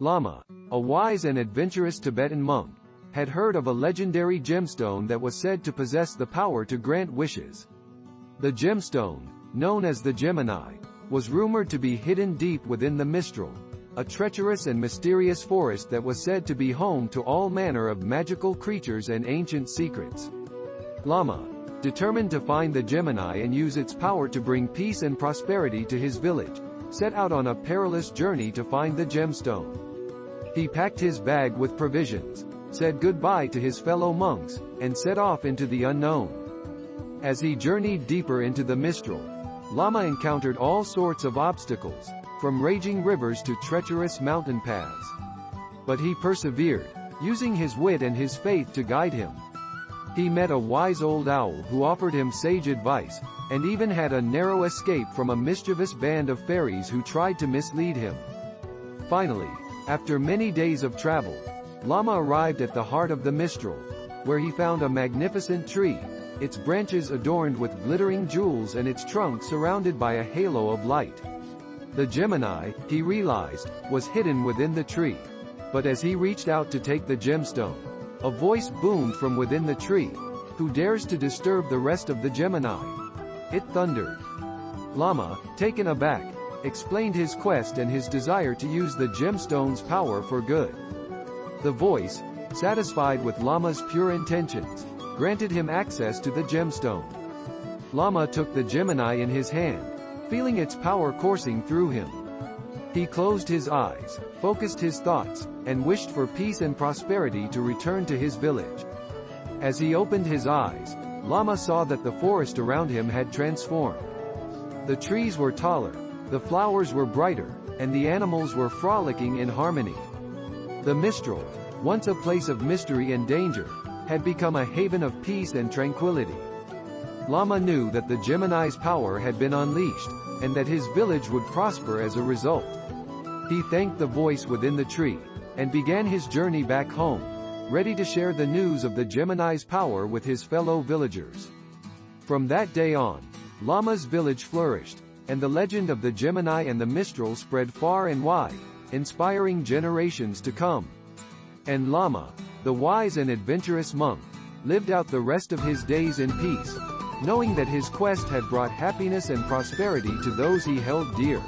Lama, a wise and adventurous Tibetan monk, had heard of a legendary gemstone that was said to possess the power to grant wishes. The gemstone, known as the Gemini, was rumored to be hidden deep within the Mistral, a treacherous and mysterious forest that was said to be home to all manner of magical creatures and ancient secrets. Lama, determined to find the Gemini and use its power to bring peace and prosperity to his village, set out on a perilous journey to find the gemstone. He packed his bag with provisions, said goodbye to his fellow monks, and set off into the unknown. As he journeyed deeper into the Mistral, Lama encountered all sorts of obstacles, from raging rivers to treacherous mountain paths. But he persevered, using his wit and his faith to guide him. He met a wise old owl who offered him sage advice, and even had a narrow escape from a mischievous band of fairies who tried to mislead him. Finally, after many days of travel, Lama arrived at the heart of the Mistral, where he found a magnificent tree, its branches adorned with glittering jewels and its trunk surrounded by a halo of light. The Gemini, he realized, was hidden within the tree. But as he reached out to take the gemstone, a voice boomed from within the tree, "Who dares to disturb the rest of the Gemini?" It thundered. Lama, taken aback, explained his quest and his desire to use the gemstone's power for good. The voice, satisfied with Lama's pure intentions, granted him access to the gemstone. Lama took the Gemini in his hand, feeling its power coursing through him. He closed his eyes, focused his thoughts, and wished for peace and prosperity to return to his village. As he opened his eyes, Lama saw that the forest around him had transformed. The trees were taller, the flowers were brighter, and the animals were frolicking in harmony. The Mistral, once a place of mystery and danger, had become a haven of peace and tranquility. Lama knew that the Gemini's power had been unleashed, and that his village would prosper as a result. He thanked the voice within the tree, and began his journey back home, ready to share the news of the Gemini's power with his fellow villagers. From that day on, Lama's village flourished, and the legend of the Gemini and the Mistral spread far and wide, inspiring generations to come. And Lama, the wise and adventurous monk, lived out the rest of his days in peace, knowing that his quest had brought happiness and prosperity to those he held dear.